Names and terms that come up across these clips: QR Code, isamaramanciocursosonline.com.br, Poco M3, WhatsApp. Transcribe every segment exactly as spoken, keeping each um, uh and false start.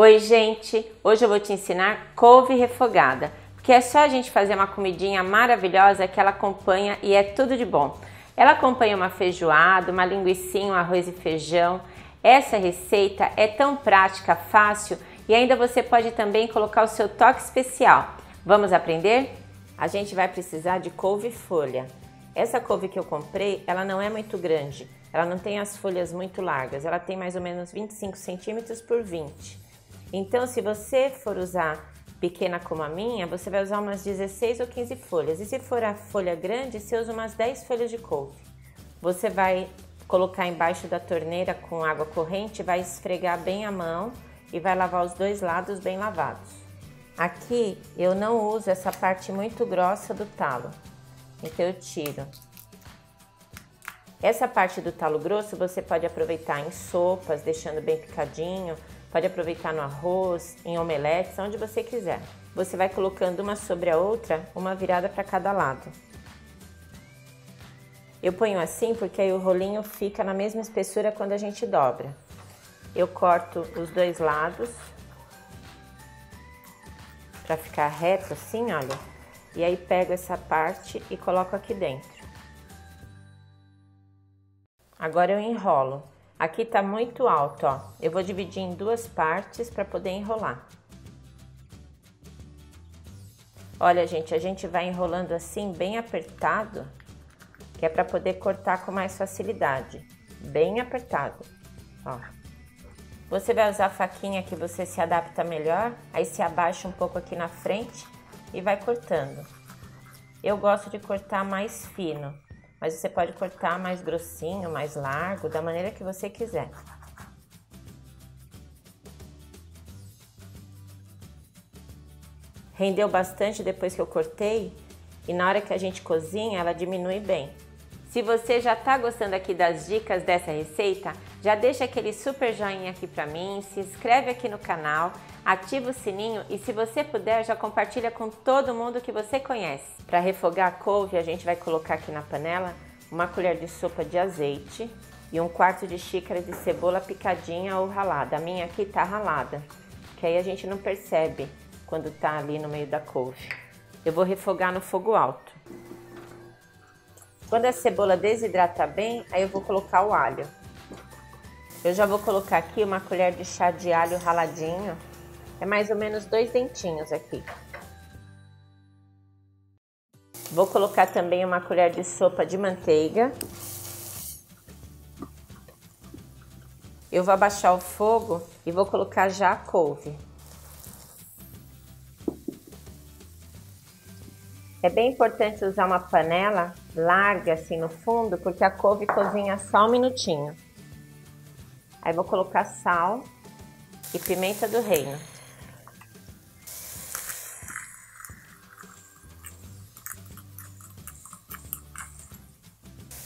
Oi gente, hoje eu vou te ensinar couve refogada, porque é só a gente fazer uma comidinha maravilhosa que ela acompanha e é tudo de bom. Ela acompanha uma feijoada, uma linguicinha, um arroz e feijão. Essa receita é tão prática, fácil e ainda você pode também colocar o seu toque especial. Vamos aprender? A gente vai precisar de couve folha. Essa couve que eu comprei, ela não é muito grande, ela não tem as folhas muito largas, ela tem mais ou menos vinte e cinco centímetros por vinte. Então, se você for usar pequena como a minha, você vai usar umas dezesseis ou quinze folhas. E se for a folha grande, você usa umas dez folhas de couve. Você vai colocar embaixo da torneira com água corrente, vai esfregar bem a mão e vai lavar os dois lados bem lavados. Aqui eu não uso essa parte muito grossa do talo, então eu tiro. Essa parte do talo grosso você pode aproveitar em sopas, deixando bem picadinho. Pode aproveitar no arroz, em omeletes, onde você quiser. Você vai colocando uma sobre a outra, uma virada para cada lado. Eu ponho assim porque aí o rolinho fica na mesma espessura quando a gente dobra. Eu corto os dois lados para ficar reto assim, olha. E aí pego essa parte e coloco aqui dentro. Agora eu enrolo. Aqui tá muito alto, ó. Eu vou dividir em duas partes para poder enrolar. Olha, gente, a gente vai enrolando assim bem apertado, que é para poder cortar com mais facilidade. Bem apertado, ó. Você vai usar a faquinha que você se adapta melhor, aí se abaixa um pouco aqui na frente e vai cortando. Eu gosto de cortar mais fino. Mas você pode cortar mais grossinho, mais largo, da maneira que você quiser. Rendeu bastante depois que eu cortei e na hora que a gente cozinha ela diminui bem. Se você já tá gostando aqui das dicas dessa receita, já deixa aquele super joinha aqui pra mim, se inscreve aqui no canal, ativa o sininho e se você puder já compartilha com todo mundo que você conhece. Para refogar a couve a gente vai colocar aqui na panela uma colher de sopa de azeite e um quarto de xícara de cebola picadinha ou ralada. A minha aqui tá ralada, que aí a gente não percebe quando tá ali no meio da couve. Eu vou refogar no fogo alto. Quando a cebola desidrata bem, aí eu vou colocar o alho. Eu já vou colocar aqui uma colher de chá de alho raladinho. É mais ou menos dois dentinhos aqui. Vou colocar também uma colher de sopa de manteiga. Eu vou abaixar o fogo e vou colocar já a couve. É bem importante usar uma panela larga assim no fundo, porque a couve cozinha só um minutinho. Aí vou colocar sal e pimenta do reino.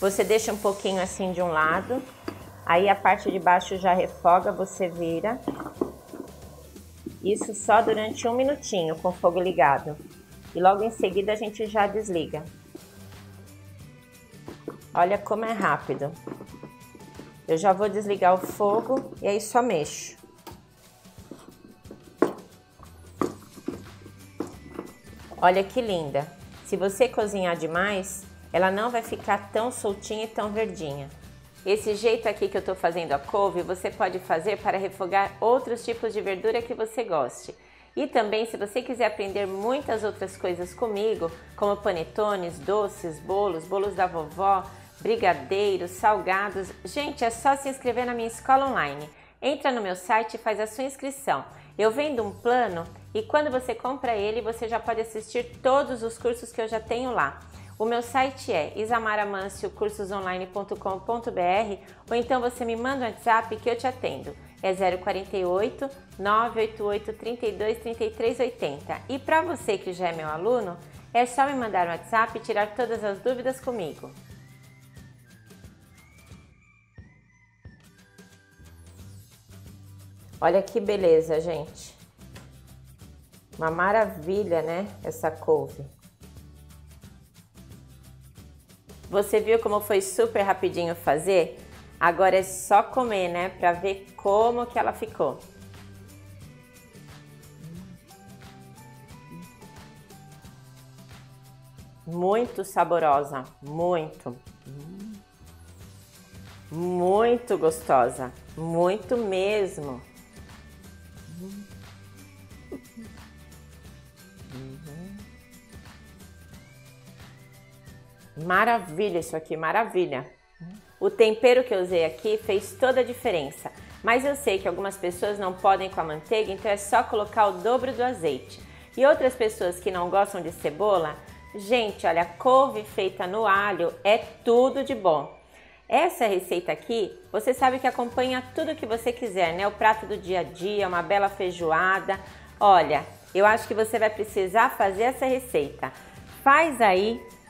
Você deixa um pouquinho assim de um lado, aí a parte de baixo já refoga, você vira. Isso só durante um minutinho com o fogo ligado. E logo em seguida a gente já desliga. Olha como é rápido. Eu já vou desligar o fogo e aí só mexo. Olha que linda. Se você cozinhar demais, ela não vai ficar tão soltinha e tão verdinha. Esse jeito aqui que eu tô fazendo a couve, você pode fazer para refogar outros tipos de verdura que você goste. E também, se você quiser aprender muitas outras coisas comigo, como panetones, doces, bolos, bolos da vovó, brigadeiros, salgados, gente, é só se inscrever na minha escola online. Entra no meu site e faz a sua inscrição. Eu vendo um plano e quando você compra ele, você já pode assistir todos os cursos que eu já tenho lá. O meu site é isamaramanciocursosonline ponto com ponto br ou então você me manda um WhatsApp que eu te atendo. É zero quarenta e oito, nove oito oito, trinta e dois, trinta e três, oitenta. E para você que já é meu aluno, é só me mandar um WhatsApp e tirar todas as dúvidas comigo. Olha que beleza, gente. Uma maravilha, né? Essa couve. Você viu como foi super rapidinho fazer? Agora é só comer, né, para ver como que ela ficou. muito saborosa, muito, muito gostosa, muito mesmo. Maravilha isso aqui, maravilha. O tempero que eu usei aqui fez toda a diferença, mas eu sei que algumas pessoas não podem com a manteiga, então é só colocar o dobro do azeite. E outras pessoas que não gostam de cebola, gente, olha, couve feita no alho é tudo de bom. Essa receita aqui, você sabe que acompanha tudo que você quiser, né? O prato do dia a dia, uma bela feijoada. Olha, eu acho que você vai precisar fazer essa receita. Faz aí,